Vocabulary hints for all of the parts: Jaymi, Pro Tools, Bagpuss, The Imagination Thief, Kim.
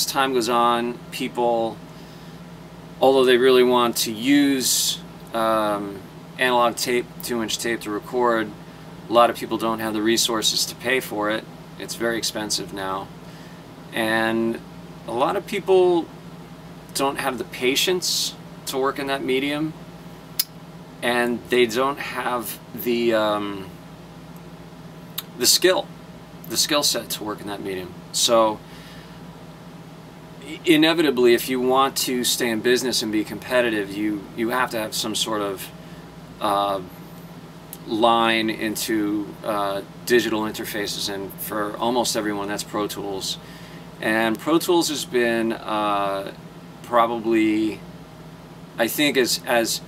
as time goes on, people, although they really want to use analog tape, 2-inch tape to record, a lot of people don't have the resources to pay for it. It's very expensive now. And a lot of people don't have the patience to work in that medium, and they don't have the skill set to work in that medium. So inevitably, if you want to stay in business and be competitive, you have to have some sort of line into digital interfaces, and for almost everyone that's Pro Tools. And Pro Tools has been probably, I think, as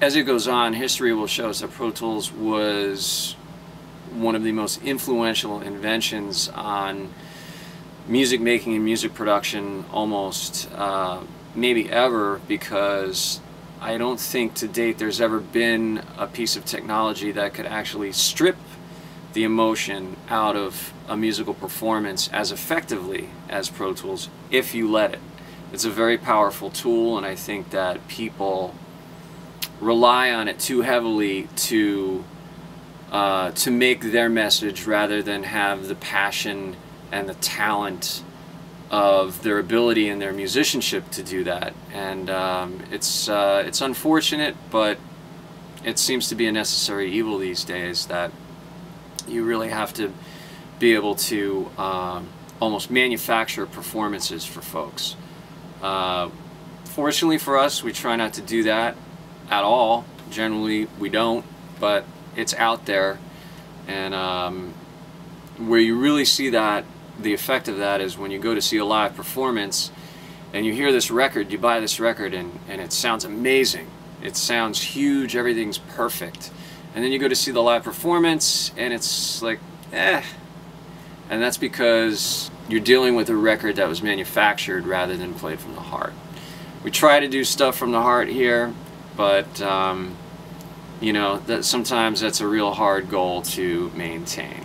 it goes on, history will show us that Pro Tools was one of the most influential inventions on music making and music production, almost maybe ever, because I don't think to date there's ever been a piece of technology that could actually strip the emotion out of a musical performance as effectively as Pro Tools, if you let it. It's a very powerful tool, and I think that people rely on it too heavily to make their message, rather than have the passion and the talent of their ability and their musicianship to do that. And it's unfortunate, but it seems to be a necessary evil these days, that you really have to be able to almost manufacture performances for folks. Fortunately for us, we try not to do that at all. Generally, we don't, but it's out there. And where you really see that, the effect of that, is when you go to see a live performance and you hear this record, you buy this record, and it sounds amazing. It sounds huge, everything's perfect. And then you go to see the live performance and it's like, eh. And that's because you're dealing with a record that was manufactured rather than played from the heart. We try to do stuff from the heart here, but you know, sometimes that's a real hard goal to maintain.